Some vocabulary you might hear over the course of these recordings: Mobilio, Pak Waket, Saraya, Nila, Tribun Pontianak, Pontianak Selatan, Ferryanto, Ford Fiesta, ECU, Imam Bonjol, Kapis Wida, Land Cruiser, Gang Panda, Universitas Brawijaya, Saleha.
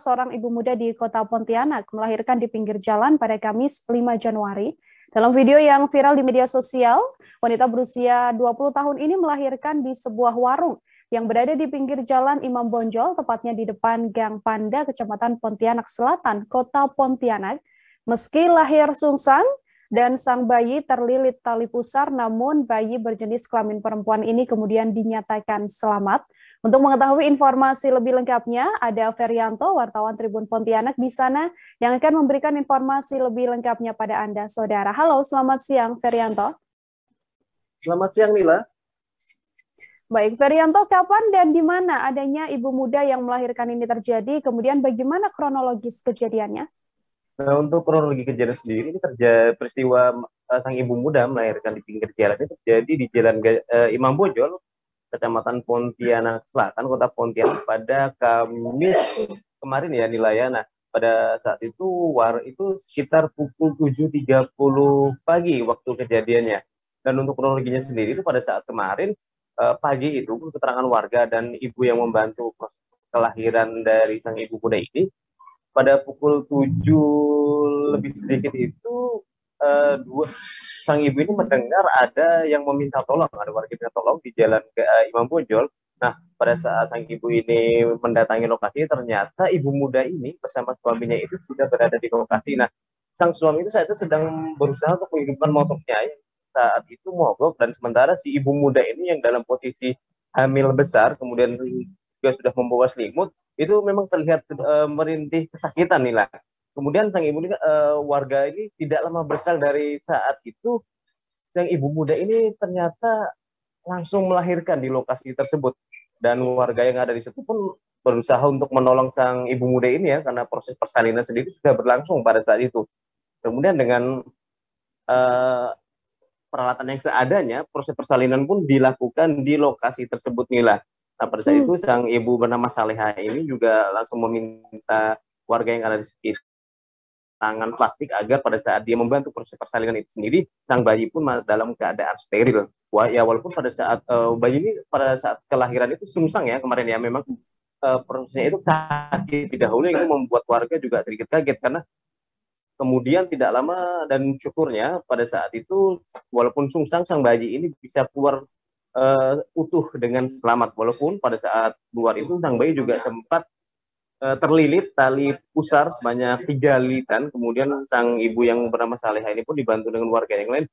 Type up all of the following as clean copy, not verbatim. seorang ibu muda di kota Pontianak melahirkan di pinggir jalan pada Kamis 5 Januari. Dalam video yang viral di media sosial, wanita berusia 20 tahun ini melahirkan di sebuah warung yang berada di pinggir jalan Imam Bonjol, tepatnya di depan Gang Panda, Kecamatan Pontianak Selatan, kota Pontianak. Meski lahir sungsang dan sang bayi terlilit tali pusar, namun bayi berjenis kelamin perempuan ini kemudian dinyatakan selamat. Untuk mengetahui informasi lebih lengkapnya, ada Ferryanto, wartawan Tribun Pontianak di sana, yang akan memberikan informasi lebih lengkapnya pada Anda, Saudara. Halo, selamat siang, Ferryanto. Selamat siang, Nila. Baik, Ferryanto, kapan dan di mana adanya ibu muda yang melahirkan ini terjadi? Kemudian bagaimana kronologis kejadiannya? Nah, untuk kronologi kejadian sendiri, ini terjadi peristiwa sang ibu muda melahirkan di pinggir jalan ini terjadi di Jalan Imam Bonjol, Kecamatan Pontianak Selatan, Kota Pontianak pada Kamis kemarin ya, Nila ya. Nah, pada saat itu sekitar pukul 7.30 pagi waktu kejadiannya. Dan untuk kronologinya sendiri itu pada saat kemarin pagi itu keterangan warga dan ibu yang membantu kelahiran dari sang ibu muda ini pada pukul 7 lebih sedikit itu sang ibu ini mendengar ada yang meminta tolong, ada warga minta tolong di jalan Imam Bonjol. Nah, pada saat sang ibu ini mendatangi lokasi, ternyata ibu muda ini bersama suaminya itu sudah berada di lokasi. Nah, sang suami itu saat itu sedang berusaha untuk menghidupkan motornya yang saat itu mogok, dan sementara si ibu muda ini yang dalam posisi hamil besar, kemudian juga sudah membawa selimut, itu memang terlihat merintih kesakitan, Nila. Kemudian sang ibu ini, warga ini tidak lama berserang dari saat itu, sang ibu muda ini ternyata langsung melahirkan di lokasi tersebut. Dan warga yang ada di situ pun berusaha untuk menolong sang ibu muda ini ya, karena proses persalinan sendiri sudah berlangsung pada saat itu. Kemudian dengan peralatan yang seadanya, proses persalinan pun dilakukan di lokasi tersebut, Nila. Nah, pada saat itu sang ibu bernama Saleha ini juga langsung meminta warga yang ada di sekitar tangan plastik agar pada saat dia membantu proses persalinan itu sendiri, sang bayi pun dalam keadaan steril. Wah, ya, walaupun pada saat bayi ini pada saat kelahiran itu sungsang ya kemarin ya, memang prosesnya itu kaget dahulu, itu membuat warga juga sedikit kaget, karena kemudian tidak lama dan syukurnya pada saat itu walaupun sungsang, sang bayi ini bisa keluar utuh dengan selamat, walaupun pada saat keluar itu sang bayi juga sempat terlilit tali pusar sebanyak 3 lilitan. Kemudian sang ibu yang bernama Saleha ini pun dibantu dengan warga yang lain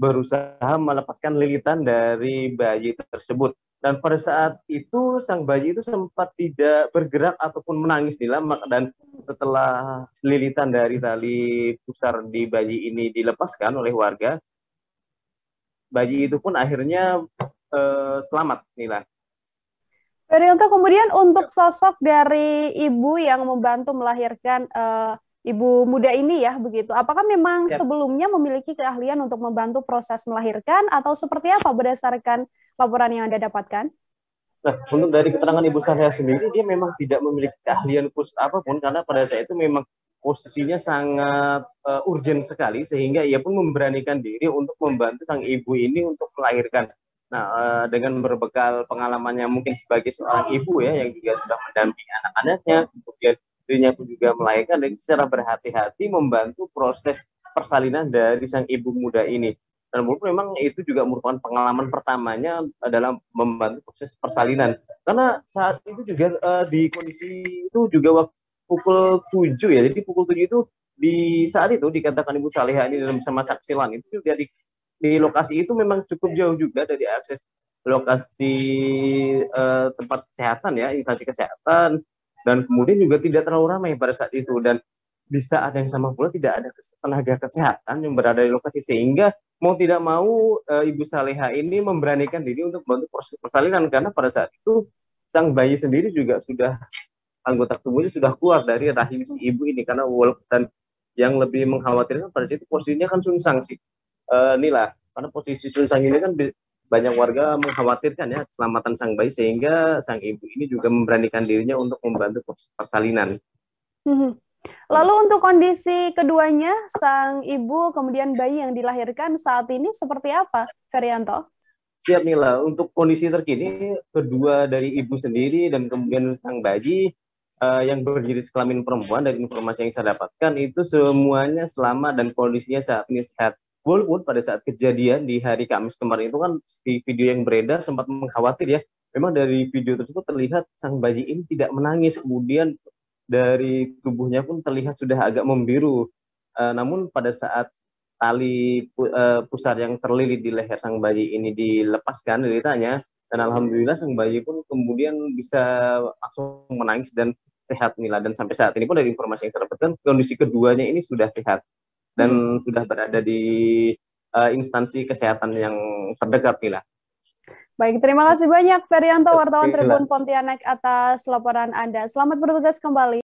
berusaha melepaskan lilitan dari bayi tersebut. Dan pada saat itu sang bayi itu sempat tidak bergerak ataupun menangis, Nila. Dan setelah lilitan dari tali pusar di bayi ini dilepaskan oleh warga, bayi itu pun akhirnya selamat, Nila. Ferryanto, kemudian untuk sosok dari ibu yang membantu melahirkan ibu muda ini ya, begitu. Apakah memang sebelumnya memiliki keahlian untuk membantu proses melahirkan atau seperti apa berdasarkan laporan yang Anda dapatkan? Nah, untuk dari keterangan ibu Saraya sendiri, dia memang tidak memiliki keahlian khusus apapun, karena pada saat itu memang posisinya sangat urgent sekali, sehingga ia pun memberanikan diri untuk membantu sang ibu ini untuk melahirkan. Nah, dengan berbekal pengalamannya mungkin sebagai seorang ibu ya, yang juga sudah mendampingi anak-anaknya, kemudian dirinya pun juga melahirkan, dan secara berhati-hati membantu proses persalinan dari sang ibu muda ini. Dan memang itu juga merupakan pengalaman pertamanya dalam membantu proses persalinan. Karena saat itu juga di kondisi itu juga waktu pukul 7 ya, jadi pukul 7 itu di saat itu dikatakan ibu Saleha ini dalam sama saksi lain itu juga di lokasi itu memang cukup jauh juga dari akses lokasi tempat kesehatan ya, instansi kesehatan, dan kemudian juga tidak terlalu ramai pada saat itu. Dan di saat yang sama pula tidak ada tenaga kesehatan yang berada di lokasi, sehingga mau tidak mau ibu Saleha ini memberanikan diri untuk membantu proses persalinan, karena pada saat itu sang bayi sendiri juga sudah anggota tubuhnya sudah keluar dari rahim si ibu ini, karena dan yang lebih mengkhawatirkan pada saat itu posisinya kan sungsang sih, Nila, karena posisi sungsang ini kan banyak warga mengkhawatirkan ya keselamatan sang bayi, sehingga sang ibu ini juga memberanikan dirinya untuk membantu proses persalinan. Lalu untuk kondisi keduanya, sang ibu kemudian bayi yang dilahirkan saat ini seperti apa, Ferryanto? Siap, Nila, untuk kondisi terkini kedua dari ibu sendiri dan kemudian sang bayi yang berjenis kelamin perempuan. Dari informasi yang saya dapatkan itu semuanya selamat dan kondisinya saat ini sehat. Walaupun pada saat kejadian di hari Kamis kemarin itu kan di video yang beredar sempat mengkhawatir ya. Memang dari video tersebut terlihat sang bajiin tidak menangis, kemudian dari tubuhnya pun terlihat sudah agak membiru. Namun pada saat tali pusar yang terlilit di leher sang bayi ini dilepaskan lilitannya, dan alhamdulillah sang bayi pun kemudian bisa langsung menangis dan sehat, Nila. Dan sampai saat ini pun dari informasi yang saya dapatkan kondisi keduanya ini sudah sehat dan sudah berada di instansi kesehatan yang terdekat, Nila. Baik, terima kasih banyak Ferryanto, wartawan Tribun Pontianak, atas laporan Anda. Selamat bertugas kembali.